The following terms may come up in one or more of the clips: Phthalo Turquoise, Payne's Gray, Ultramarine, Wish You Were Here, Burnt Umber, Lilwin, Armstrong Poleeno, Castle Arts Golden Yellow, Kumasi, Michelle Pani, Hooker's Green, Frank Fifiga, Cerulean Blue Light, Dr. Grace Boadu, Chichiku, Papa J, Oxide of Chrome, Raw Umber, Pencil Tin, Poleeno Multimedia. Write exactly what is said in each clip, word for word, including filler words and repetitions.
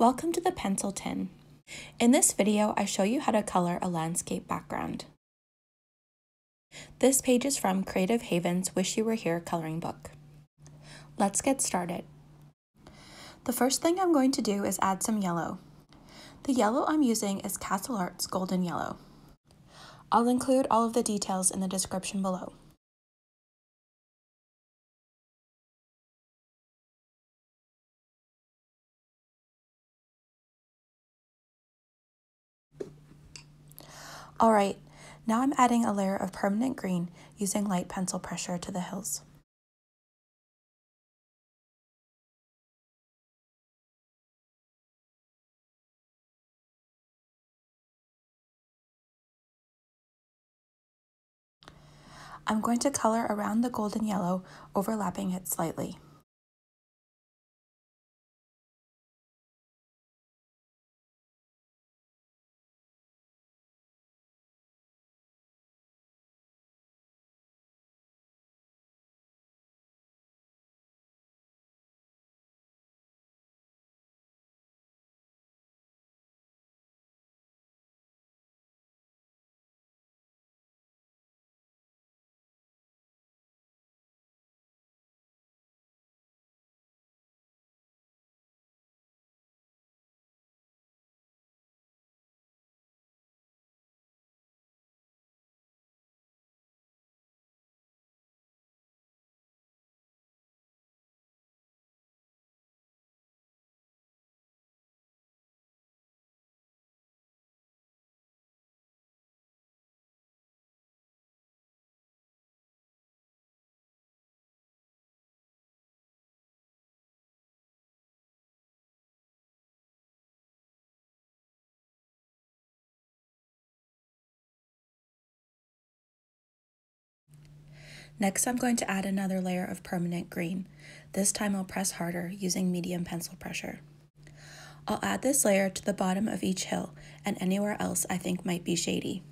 Welcome to the Pencil Tin. In this video, I show you how to color a landscape background. This page is from Creative Haven's Wish You Were Here coloring book. Let's get started. The first thing I'm going to do is add some yellow. The yellow I'm using is Castle Arts Golden Yellow. I'll include all of the details in the description below. All right, now I'm adding a layer of permanent green using light pencil pressure to the hills. I'm going to color around the golden yellow, overlapping it slightly. Next, I'm going to add another layer of permanent green. This time I'll press harder using medium pencil pressure. I'll add this layer to the bottom of each hill and anywhere else I think might be shady.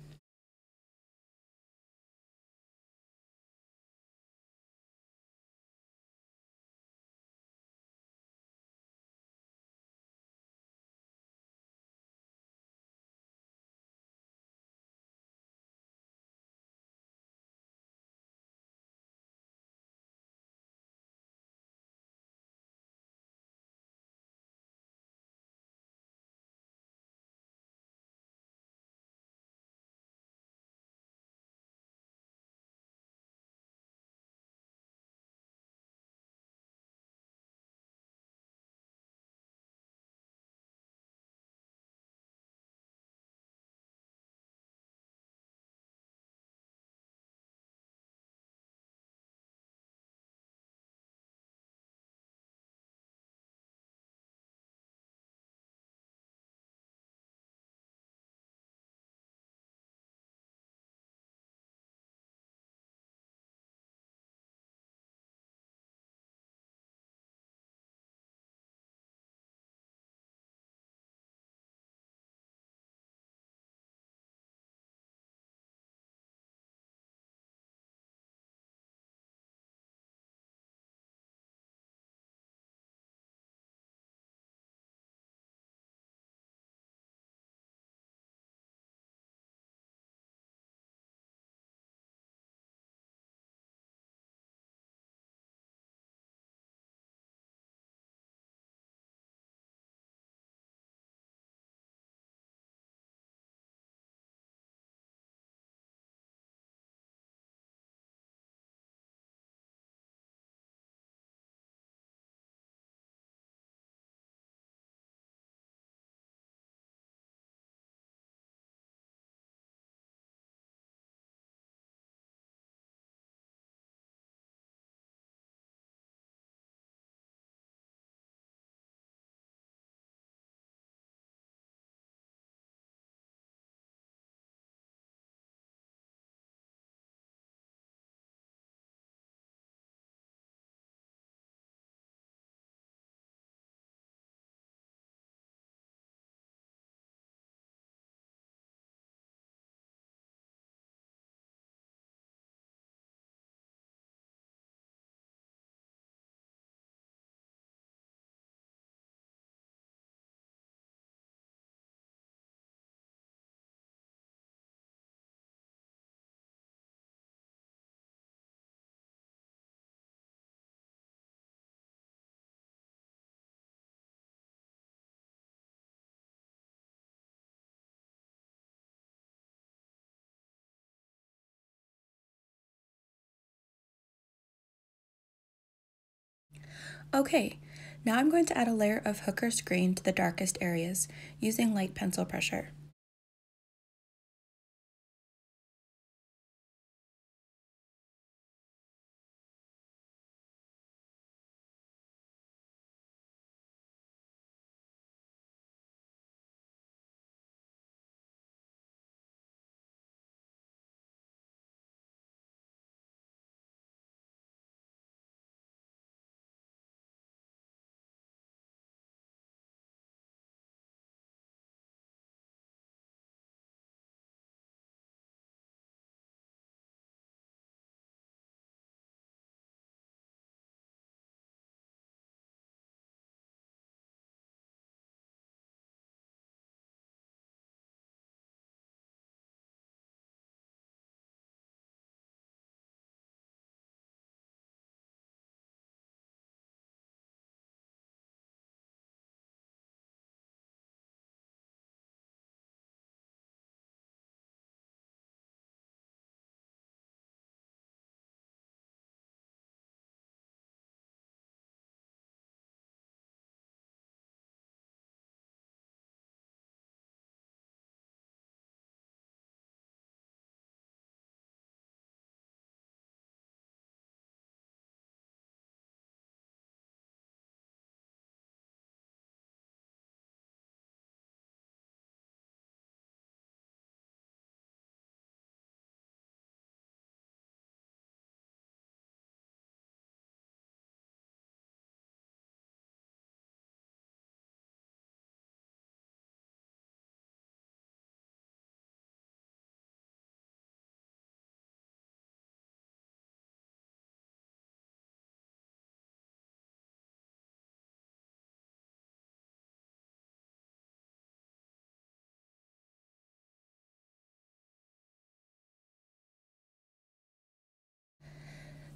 Okay, now I'm going to add a layer of Hooker's Green to the darkest areas using light pencil pressure.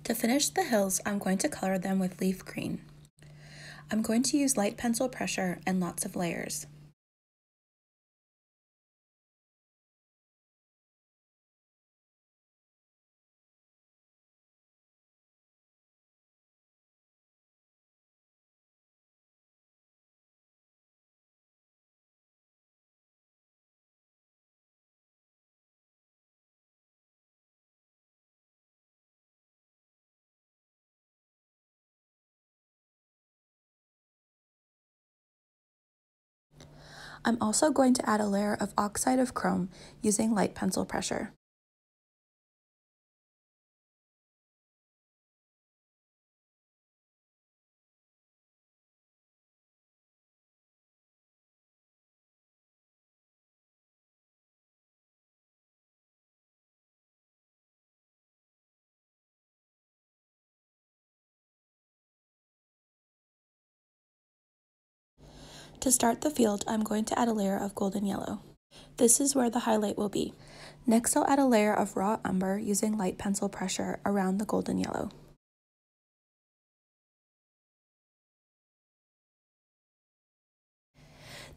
To finish the hills, I'm going to color them with leaf green. I'm going to use light pencil pressure and lots of layers. I'm also going to add a layer of Oxide of Chrome using light pencil pressure. To start the field, I'm going to add a layer of golden yellow. This is where the highlight will be. Next, I'll add a layer of raw umber using light pencil pressure around the golden yellow.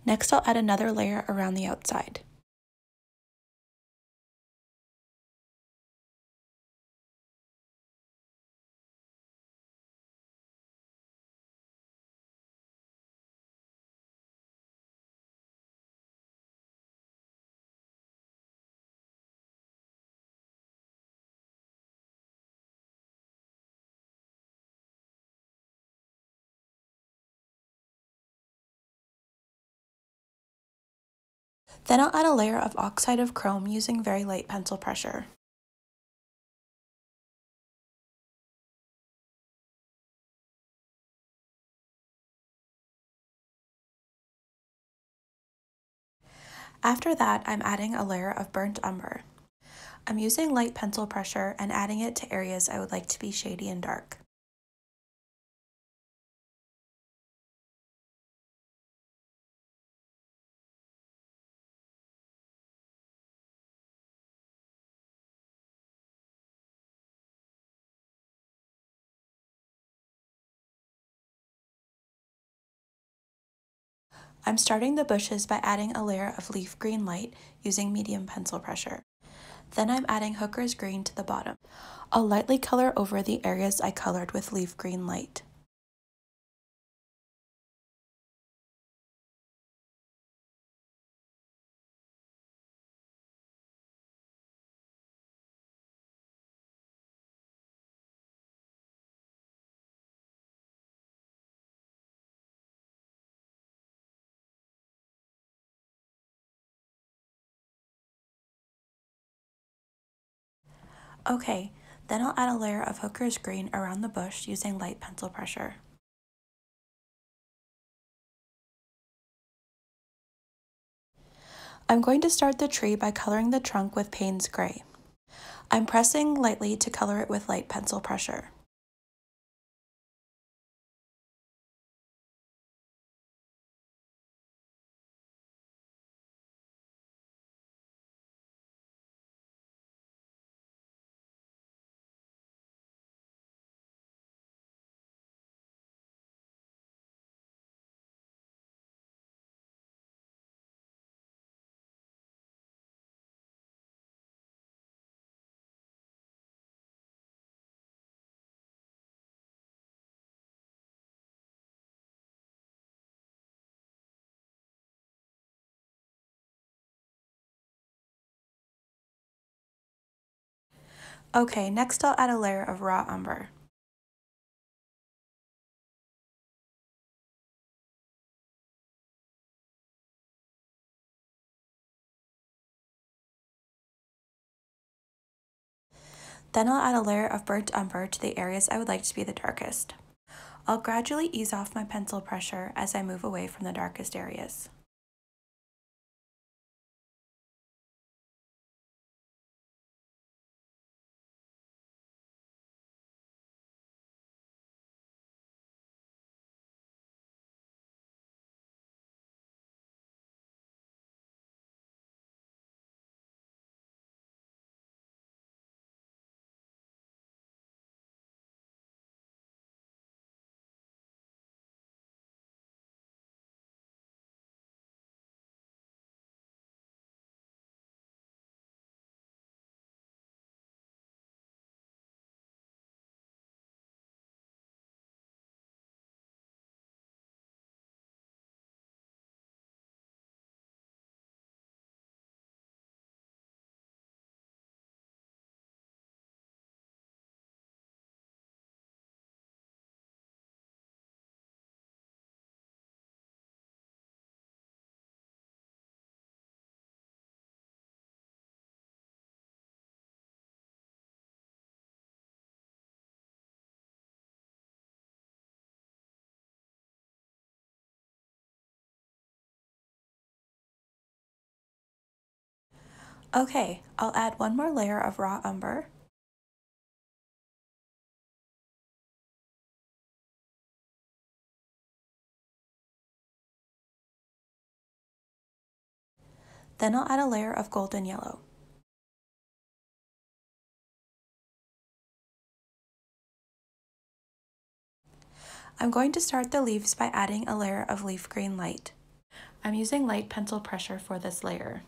Next, I'll add another layer around the outside. Then I'll add a layer of Oxide of Chrome using very light pencil pressure. After that, I'm adding a layer of burnt umber. I'm using light pencil pressure and adding it to areas I would like to be shady and dark. I'm starting the bushes by adding a layer of leaf green light using medium pencil pressure. Then I'm adding Hooker's Green to the bottom. I'll lightly color over the areas I colored with leaf green light. Okay, then I'll add a layer of Hooker's Green around the bush using light pencil pressure. I'm going to start the tree by coloring the trunk with Payne's Gray. I'm pressing lightly to color it with light pencil pressure. Okay, next I'll add a layer of raw umber. Then I'll add a layer of burnt umber to the areas I would like to be the darkest. I'll gradually ease off my pencil pressure as I move away from the darkest areas. Okay, I'll add one more layer of raw umber. Then I'll add a layer of golden yellow. I'm going to start the leaves by adding a layer of leaf green light. I'm using light pencil pressure for this layer.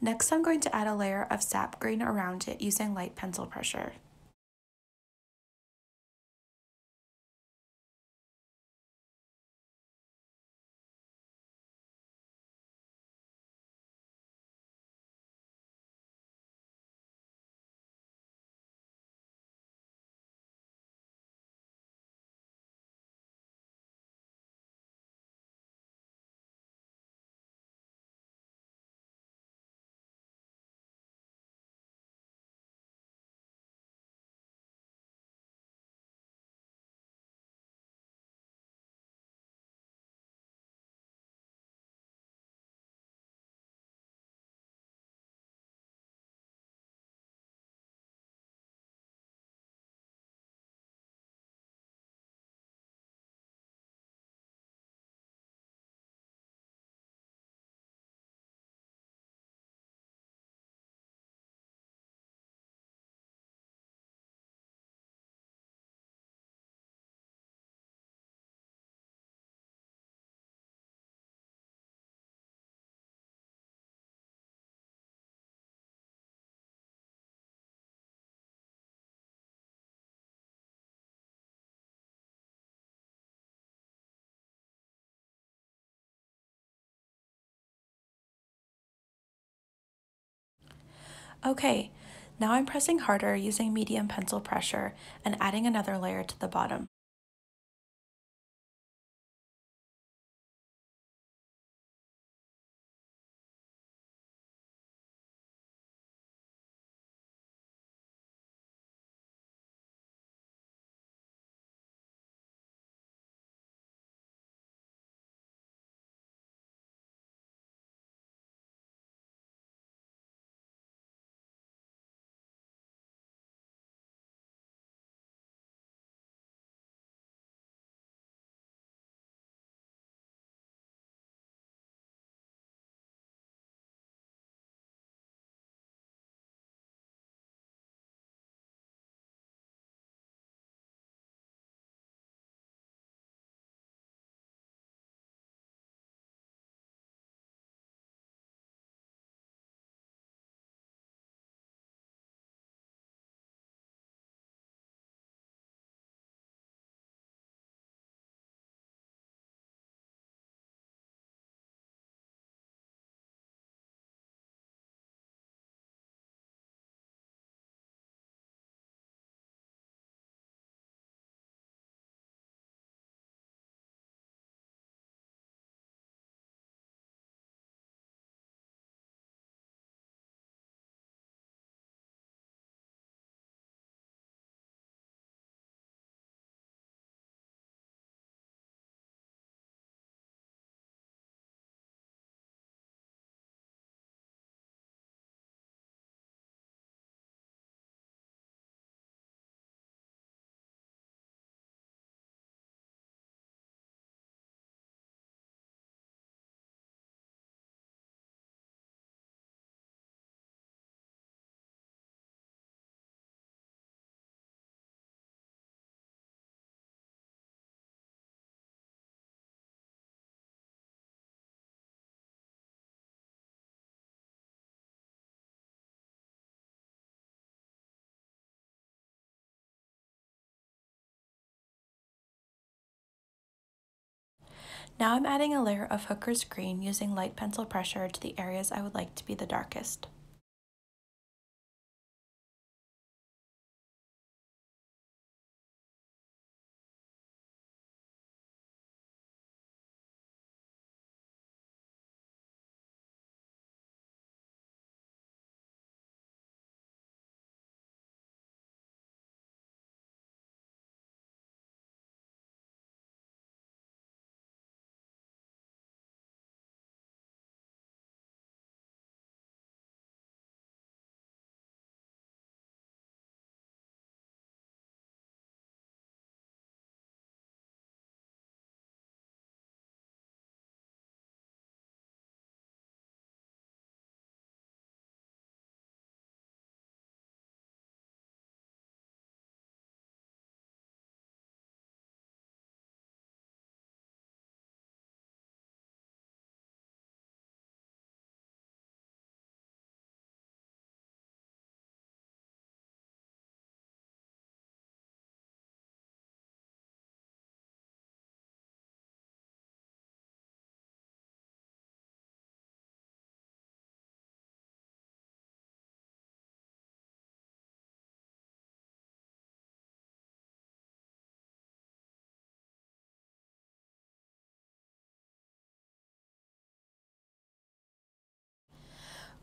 Next, I'm going to add a layer of sap green around it using light pencil pressure. Okay, now I'm pressing harder using medium pencil pressure and adding another layer to the bottom. Now I'm adding a layer of Hooker's Green using light pencil pressure to the areas I would like to be the darkest.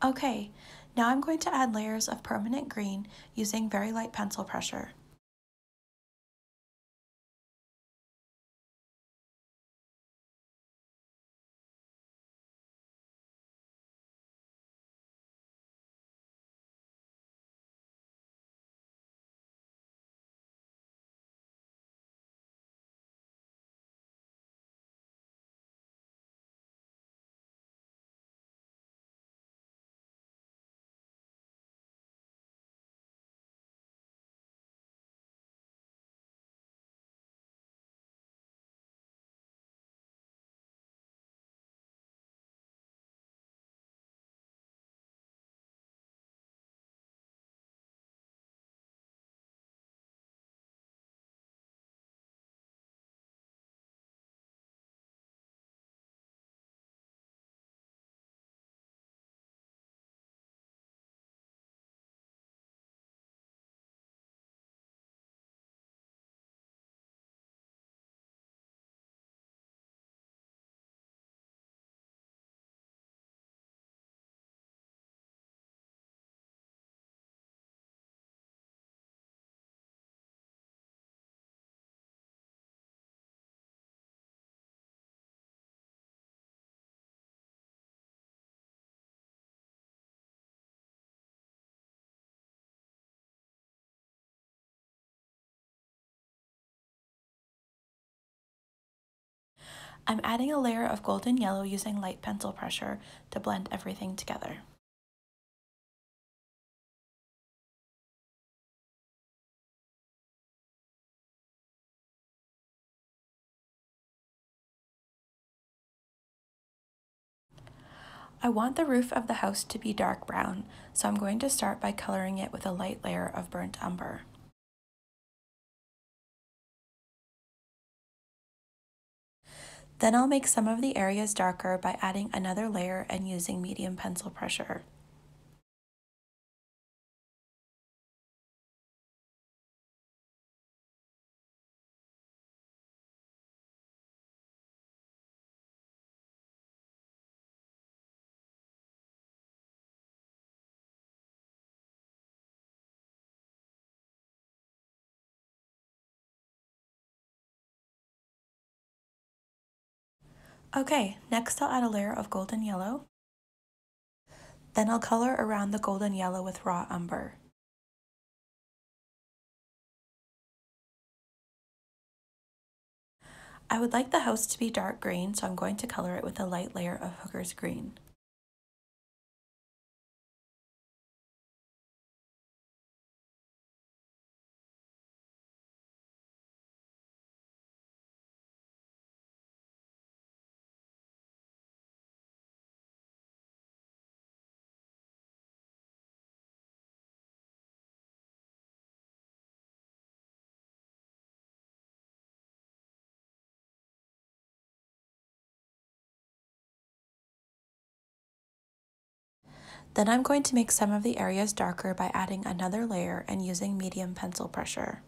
Okay, now I'm going to add layers of permanent green using very light pencil pressure. I'm adding a layer of golden yellow using light pencil pressure to blend everything together. I want the roof of the house to be dark brown, so I'm going to start by coloring it with a light layer of burnt umber. Then I'll make some of the areas darker by adding another layer and using medium pencil pressure. Okay, next I'll add a layer of golden yellow. Then I'll color around the golden yellow with raw umber. I would like the house to be dark green, so I'm going to color it with a light layer of Hooker's Green. Then I'm going to make some of the areas darker by adding another layer and using medium pencil pressure.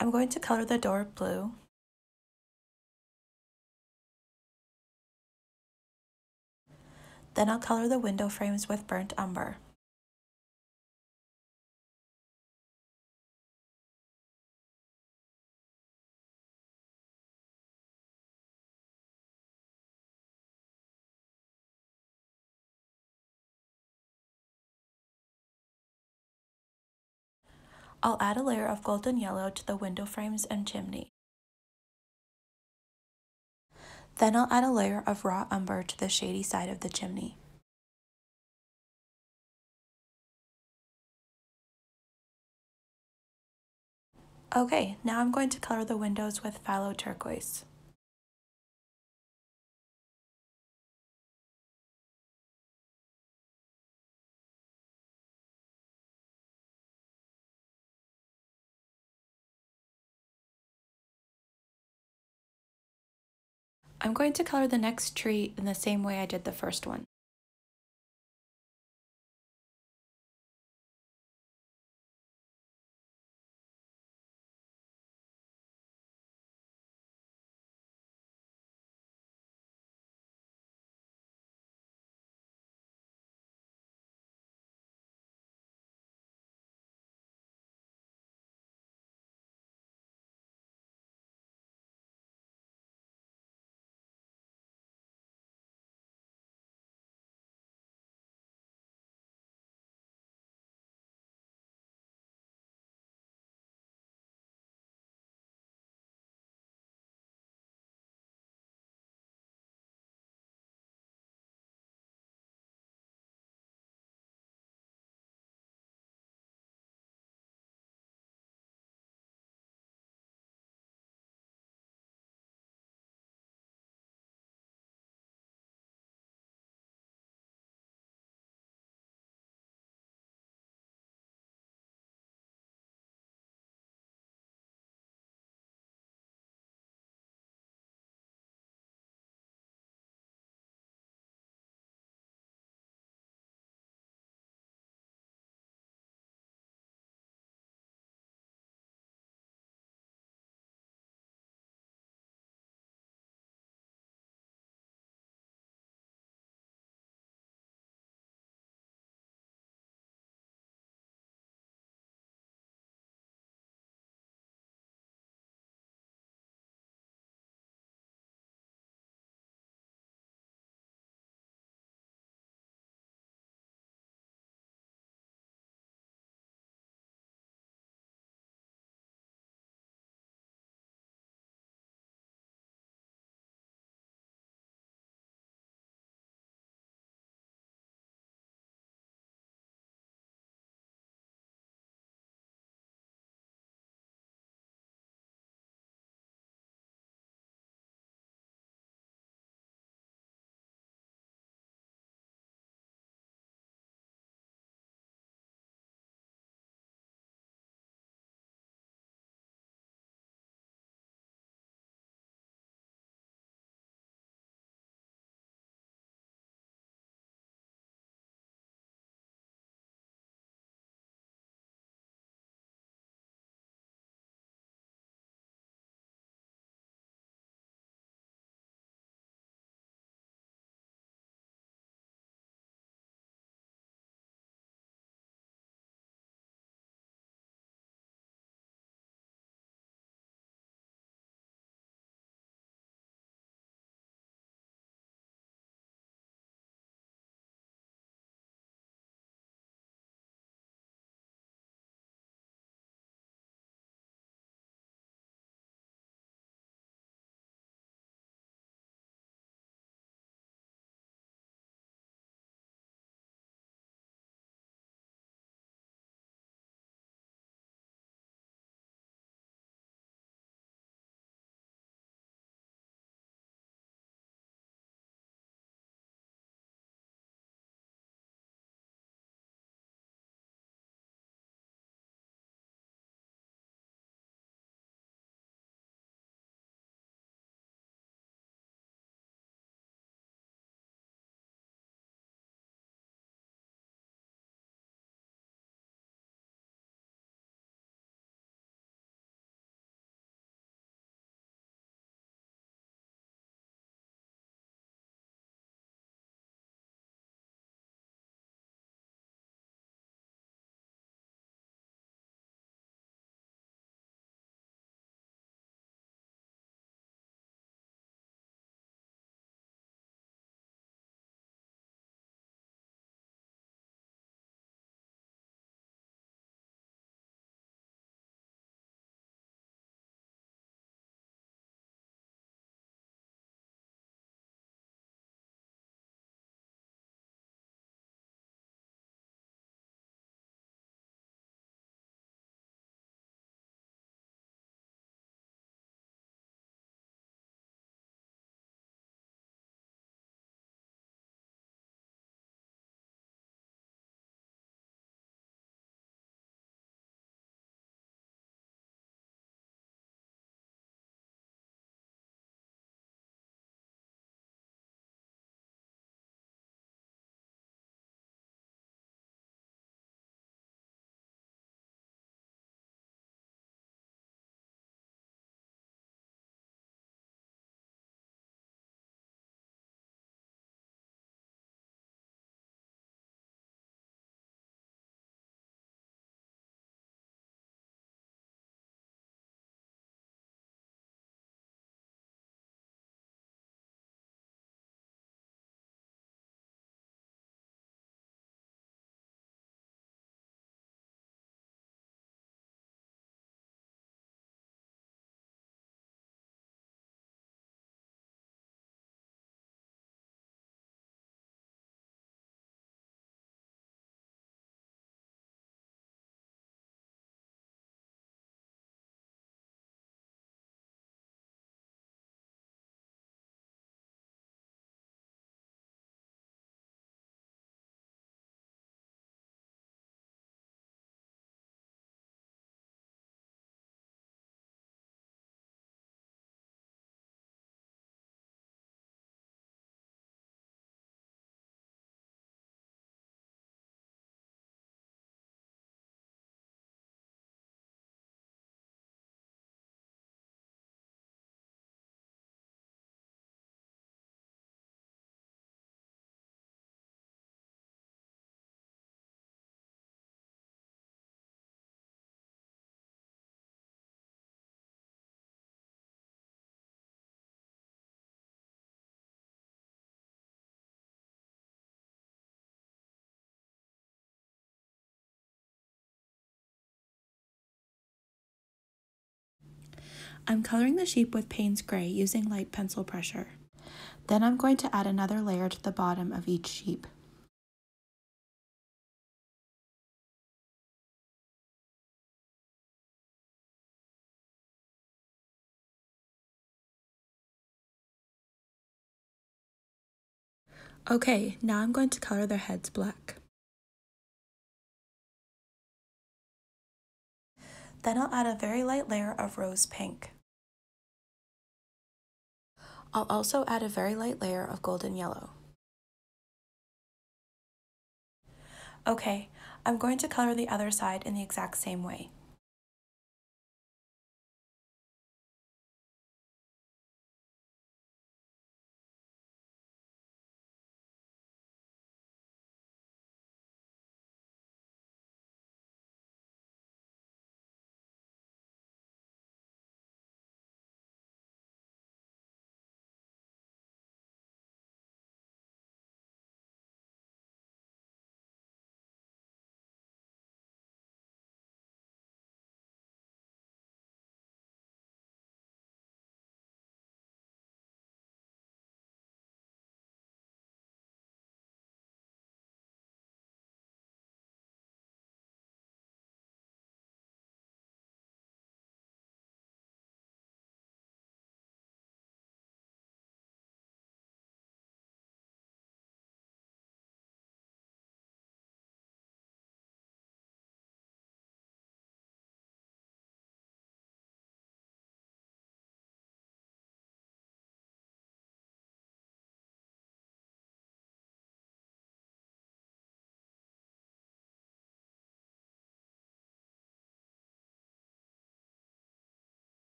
I'm going to color the door blue. Then I'll color the window frames with burnt umber. I'll add a layer of golden yellow to the window frames and chimney. Then I'll add a layer of raw umber to the shady side of the chimney. Okay, now I'm going to color the windows with phthalo turquoise. I'm going to color the next tree in the same way I did the first one. I'm coloring the sheep with Payne's Gray using light pencil pressure. Then I'm going to add another layer to the bottom of each sheep. Okay, now I'm going to color their heads black. Then I'll add a very light layer of rose pink. I'll also add a very light layer of golden yellow. Okay, I'm going to color the other side in the exact same way.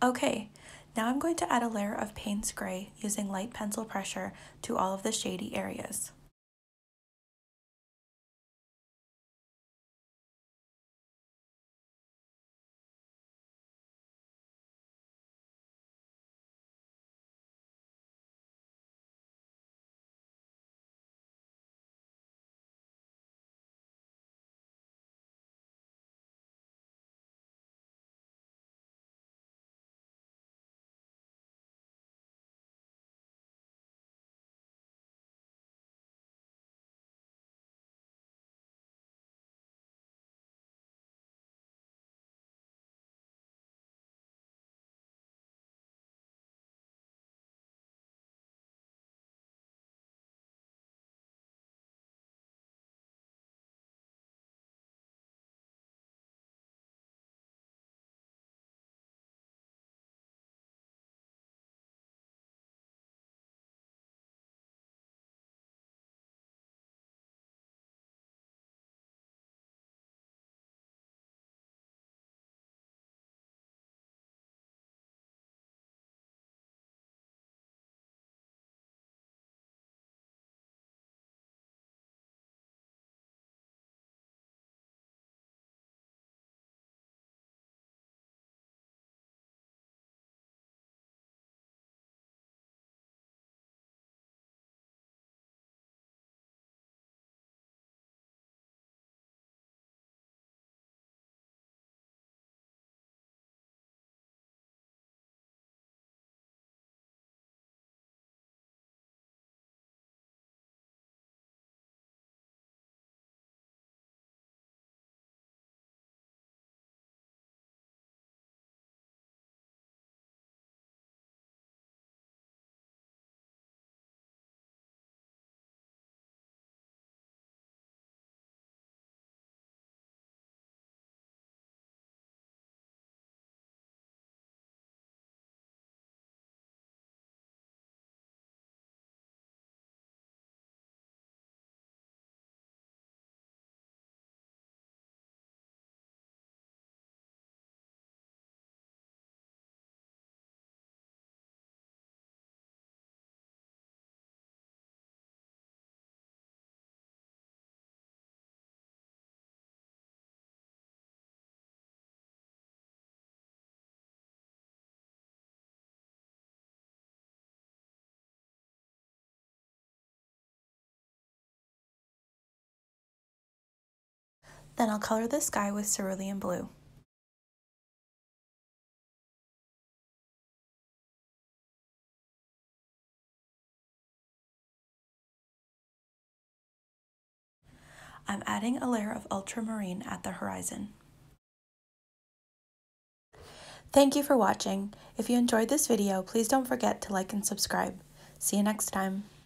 Okay, now I'm going to add a layer of Payne's Gray using light pencil pressure to all of the shady areas. Then I'll color the sky with cerulean blue. I'm adding a layer of ultramarine at the horizon. Thank you for watching. If you enjoyed this video, please don't forget to like and subscribe. See you next time.